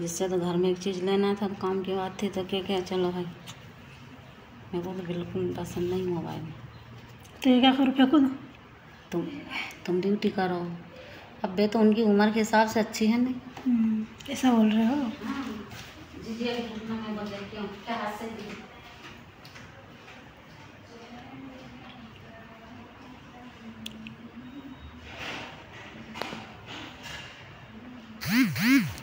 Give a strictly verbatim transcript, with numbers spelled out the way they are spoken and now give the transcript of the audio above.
जिससे तो घर में एक चीज़ लेना था, काम की बात थी तो क्या क्या। चलो भाई मेरे को तो बिल्कुल पसंद नहीं मोबाइल। तो क्या करो, क्या करो तुम तुम ड्यूटी करो। अब बे तो उनकी उम्र के हिसाब से अच्छी है नहीं, ऐसा बोल रहे हो। हाँ।